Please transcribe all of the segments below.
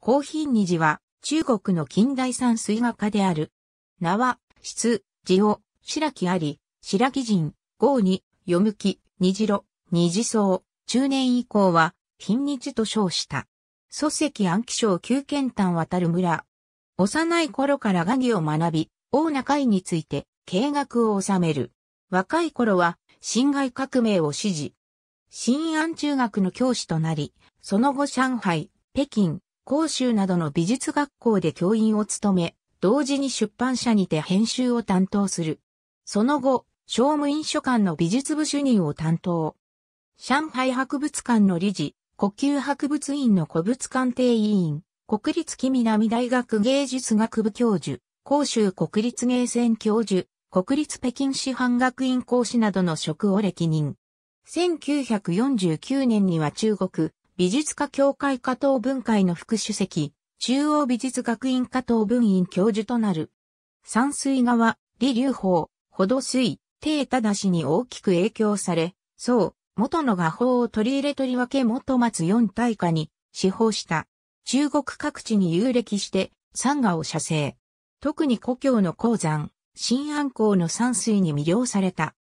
興賓尼寺は中国の近代産水画家である。名は、質、字を、白木あり、白木人、号に、読むき、虹路、虹草、中年以降は、賓日と称した。疎石安徽省九軒丹渡村。幼い頃から画技を学び、王な会について、計学を収める。若い頃は、辛亥革命を支持。新安中学の教師となり、その後上海、北京、広州などの美術学校で教員を務め、同時に出版社にて編集を担当する。その後、商務印書館の美術部主任を担当。上海博物館の理事、故宮博物院の古物鑑定委員、国立紀南大学芸術学部教授、広州国立芸専教授、国立北京師範学院講師などの職を歴任。1949年には中国美術家協会華東分会の副主席、中央美術学院華東分院教授となる。山水画は、李流芳、ほど水、鄭忠に大きく影響され、宋、元の画法を取り入れとりわけ元末四大家に、師法した。中国各地に遊歴して、山画を写生。特に故郷の黄山、新安江の山水に魅了された。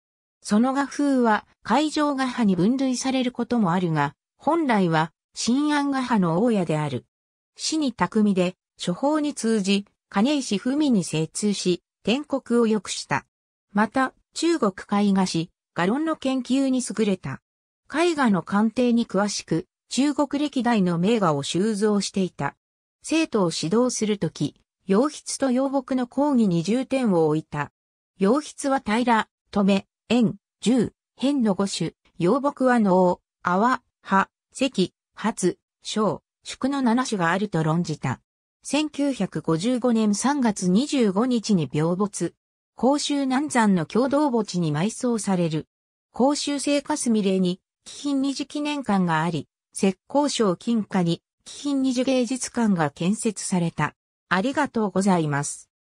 その画風は、海上画派に分類されることもあるが、本来は、新安画派の大家である。詩に巧みで、書法に通じ、金石文に精通し、篆刻を良くした。また、中国絵画史、画論の研究に優れた。絵画の鑑定に詳しく、中国歴代の名画を収蔵していた。生徒を指導するとき、楊筆と楊墨の講義に重点を置いた。楊筆は平、留、円、十、辺の五種、楊墨は能、阿波、破、赤、発、小、宿の7種があると論じた。1955年3月25日に病没。広州南山の共同墓地に埋葬される。広州聖火隅礼に、貴賓尼寺記念館があり、浙江省金華に、貴賓尼寺芸術館が建設された。ありがとうございます。